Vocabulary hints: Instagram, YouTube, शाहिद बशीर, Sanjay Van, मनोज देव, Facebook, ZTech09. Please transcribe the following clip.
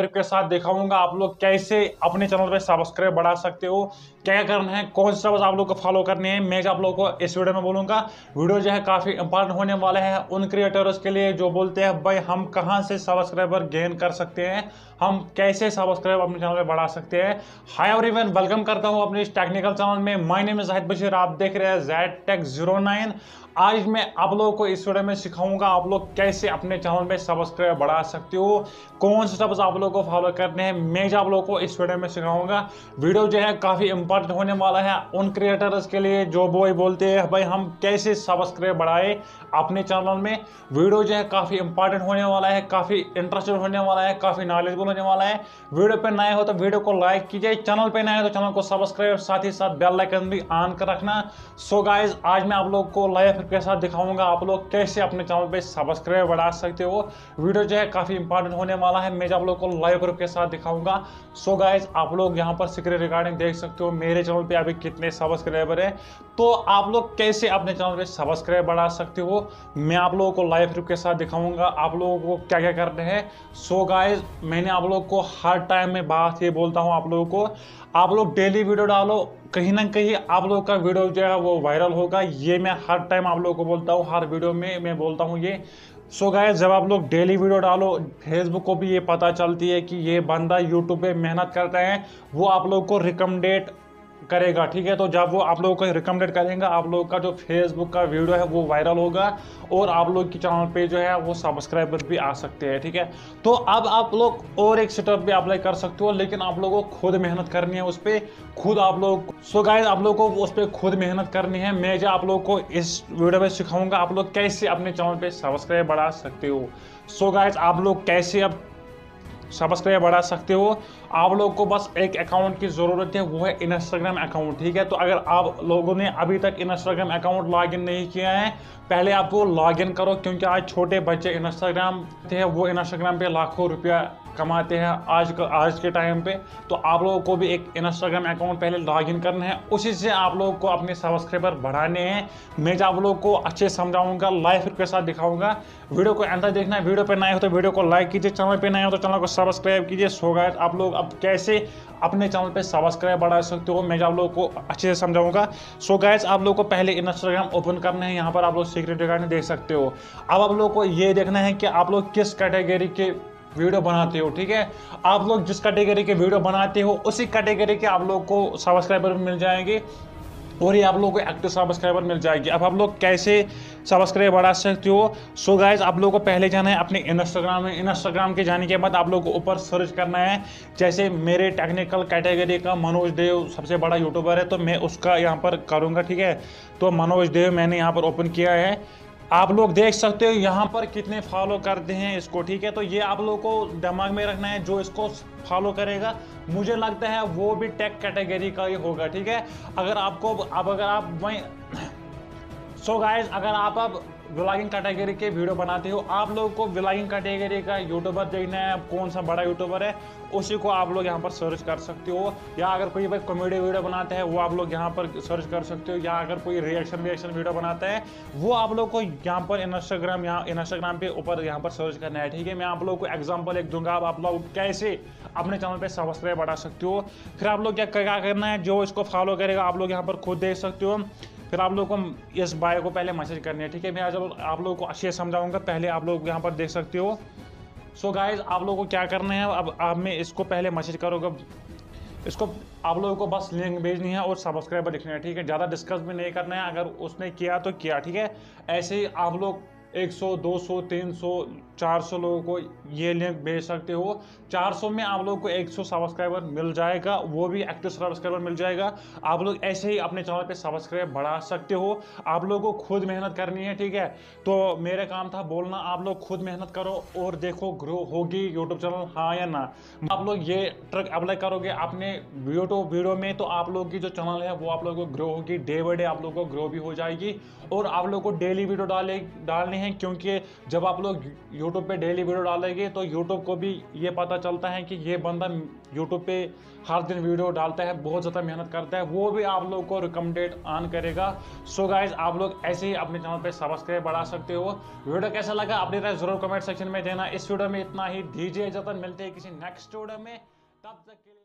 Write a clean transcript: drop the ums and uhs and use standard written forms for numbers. के साथ दिखाऊंगा आप लोग कैसे अपने चैनल पे सब्सक्राइब बढ़ा सकते हो, क्या करना है, कौन सा आप लोग को फॉलो करने हैं। मैं आप लोगों को इस वीडियो में बोलूंगा। वीडियो जो है काफ़ी इंपॉर्टेंट होने वाला है उन क्रिएटर्स के लिए जो बोलते हैं भाई हम कहाँ से सब्सक्राइबर गेन कर सकते हैं, हम कैसे सब्सक्राइब अपने चैनल पर बढ़ा सकते हैं। हाय एवरीवन, वेलकम करता हूँ अपने इस टेक्निकल चैनल में। My name is शाहिद बशीर, आप देख रहे हैं ZTech09। आज मैं आप लोगों को इस वीडियो में सिखाऊंगा आप लोग कैसे अपने चैनल में सब्सक्राइब बढ़ा सकते हो, कौन से स्टेप्स आप लोगों को फॉलो करने हैं। मैं आप लोगों को इस वीडियो में सिखाऊंगा। वीडियो जो है काफ़ी इंपॉर्टेंट होने वाला है उन क्रिएटर्स के लिए जो बॉय बोलते हैं भाई हम कैसे सब्सक्राइब बढ़ाए अपने चैनल में। वीडियो जो है काफ़ी इंपॉर्टेंट होने वाला है, काफ़ी इंटरेस्टेड होने वाला है, काफ़ी नॉलेजफुल होने वाला है। वीडियो पर नए हो तो वीडियो को लाइक कीजिए, चैनल पर नए हो तो चैनल को सब्सक्राइब, साथ ही साथ बेल आइकन भी ऑन कर रखना। सो गाइज, आज मैं आप लोग को लाइव के साथ दिखाऊंगा आप लोग कैसे अपने चैनल पे सब्सक्राइब बढ़ा सकते हो। वीडियो जो है काफी इंपॉर्टेंट होने वाला है, मैं आप लोग को लाइव प्रूफ के साथ दिखाऊंगा। सो गाइज, आप लोग यहां पर स्क्रीन रिकॉर्डिंग देख सकते हो मेरे चैनल पे अभी कितने सब्सक्राइबर हैं। तो आप लोग कैसे अपने चैनल पे सब्सक्राइब बढ़ा सकते हो, मैं आप लोगों को लाइव प्रूफ के साथ दिखाऊंगा आप लोगों को क्या क्या करना है। सो गाइज, मैंने आप लोग को हर टाइम में बात ये बोलता हूँ आप लोगों को, आप लोग डेली वीडियो डालो, कहीं ना कहीं आप लोग का वीडियो जो है वो वायरल होगा। ये मैं हर टाइम आप लोगों को बोलता हूँ, हर वीडियो में मैं बोलता हूँ ये। सो गाइस, जब आप लोग डेली वीडियो डालो, फेसबुक को भी ये पता चलती है कि ये बंदा यूट्यूब पे मेहनत करता है, वो आप लोग को रिकमेंडेड करेगा, ठीक है। तो जब वो आप लोगों को रिकमेंडेड करेगा, आप लोगों का जो फेसबुक का वीडियो है वो वायरल होगा और आप लोग के चैनल पे जो है वो सब्सक्राइबर भी आ सकते हैं, ठीक है। तो अब आप लोग और एक स्टेप भी अप्लाई कर सकते हो, लेकिन आप लोगों को खुद मेहनत करनी है उस पर, खुद आप लोग। सो गाइस, आप लोगों को उस पर खुद मेहनत करनी है। मैं जो आप लोगों को इस वीडियो में सिखाऊंगा आप लोग कैसे अपने चैनल पर सब्सक्राइब बढ़ा सकते हो। सो गाइस, आप लोग कैसे अब सब्सक्राइब बढ़ा सकते हो, आप लोग को बस एक अकाउंट की ज़रूरत है, वो है इंस्टाग्राम अकाउंट, ठीक है। तो अगर आप लोगों ने अभी तक इंस्टाग्राम अकाउंट लॉगिन नहीं किया है, पहले आप वो लॉगिन करो, क्योंकि आज छोटे बच्चे इंस्टाग्राम है, वो इंस्टाग्राम पे लाखों रुपया कमाते हैं आज के टाइम पे। तो आप लोगों को भी एक इंस्टाग्राम अकाउंट पहले लॉगिन करना है, उसी से आप लोगों को अपने सब्सक्राइबर बढ़ाने हैं। मैं आप लोगों को अच्छे समझाऊंगा, लाइव के साथ दिखाऊंगा। वीडियो को अंदर देखना है। वीडियो पर नए हो तो वीडियो को लाइक कीजिए, चैनल पर नए हो तो चैनल को सब्सक्राइब कीजिए। सो गाइस, आप लोग अब कैसे अपने चैनल पे सब्सक्राइब बढ़ा सकते हो, मैं आप लोगों को अच्छे से समझाऊंगा। सो गाइस, आप लोगों को पहले इंस्टाग्राम ओपन करना है, यहाँ पर आप लोग सीक्रेट रिकॉर्डिंग देख सकते हो। अब आप लोगों को ये देखना है कि आप लोग किस कैटेगरी के वीडियो बनाते हो, ठीक है। आप लोग जिस कैटेगरी के वीडियो बनाते हो उसी कैटेगरी के आप लोग को सब्सक्राइबर मिल जाएंगे और ये आप लोगों को एक्टिव सब्सक्राइबर मिल जाएगी। अब आप लोग कैसे सब्सक्राइब बढ़ा सकते हो। सो गाइस, आप लोगों को पहले जाना है अपने इंस्टाग्राम में। इंस्टाग्राम के जाने के बाद आप लोगों को ऊपर सर्च करना है, जैसे मेरे टेक्निकल कैटेगरी का मनोज देव सबसे बड़ा यूट्यूबर है, तो मैं उसका यहाँ पर करूँगा, ठीक है। तो मनोज देव मैंने यहाँ पर ओपन किया है, आप लोग देख सकते हो यहाँ पर कितने फॉलो करते हैं इसको, ठीक है। तो ये आप लोगों को दिमाग में रखना है, जो इसको फॉलो करेगा मुझे लगता है वो भी टेक कैटेगरी का ही होगा, ठीक है। अगर आपको अब अगर आप वहीं सो गाइस, अगर आप अब व्लॉगिंग कैटेगरी के वीडियो बनाते हो, आप लोगों को व्लॉगिंग कैटेगरी का यूट्यूबर देखना है, आप कौन सा बड़ा यूट्यूबर है उसी को आप लोग यहाँ पर सर्च कर सकते हो। या अगर कोई भाई कॉमेडी वीडियो बनाता है वो आप लोग यहाँ पर सर्च कर सकते हो, या अगर कोई रिएक्शन वीडियो बनाता है वो आप लोग को यहाँ पर इंस्टाग्राम पे ऊपर यहाँ पर सर्च करना है, ठीक है। मैं आप लोग को एग्जाम्पल एक दूंगा आप लोग कैसे अपने चैनल पर सब्सक्राइब बढ़ा सकते हो। फिर आप लोग क्या करना है, जो इसको फॉलो करेगा आप लोग यहाँ पर खुद देख सकते हो। फिर आप लोगों को इस बायो को पहले मैसेज करनी है, ठीक है। मैं आज आप लोगों को अच्छे से समझाऊंगा, पहले आप लोग यहाँ पर देख सकते हो। सो गाइज, आप लोगों को क्या करना है, अब आप में इसको पहले मैसेज करोगे, इसको आप लोगों को बस लिंक भेजनी है और सब्सक्राइबर लिखना है, ठीक है। ज़्यादा डिस्कस भी नहीं करना है, अगर उसने किया तो किया, ठीक है। ऐसे ही आप लोग 100, 200, 300, 400 लोगों को ये लिंक भेज सकते हो। 400 में आप लोगों को 100 सब्सक्राइबर मिल जाएगा, वो भी एक्टिव सब्सक्राइबर मिल जाएगा। आप लोग ऐसे ही अपने चैनल पे सब्सक्राइब बढ़ा सकते हो, आप लोगों को खुद मेहनत करनी है, ठीक है। तो मेरा काम था बोलना, आप लोग खुद मेहनत करो और देखो ग्रो होगी यूट्यूब चैनल, हाँ या ना। आप लोग ये ट्रिक अप्लाई करोगे अपने यूट्यूब वीडियो में तो आप लोग की जो चैनल है वो आप लोगों को ग्रो होगी, डे बाई डे आप लोगों को ग्रो भी हो जाएगी। और आप लोग को डेली वीडियो डालने हैं, क्योंकि जब आप लोग YouTube पे डेली वीडियो डालेंगे तो YouTube को भी ये पता चलता है कि ये बंदा YouTube पे हर दिन वीडियो डालता है, बहुत ज़्यादा मेहनत करता है, वो भी आप लोग को रिकमेंडेड ऑन करेगा। सो गाइज आप लोग ऐसे ही अपने चैनल पे सब्सक्राइब बढ़ा सकते हो। वीडियो कैसा लगा अपनी राय जरूर कमेंट सेक्शन में देना। इस वीडियो में इतना ही, दीजिए इजाज़त, मिलते हैं किसी नेक्स्ट वीडियो में, तब तक के लिए।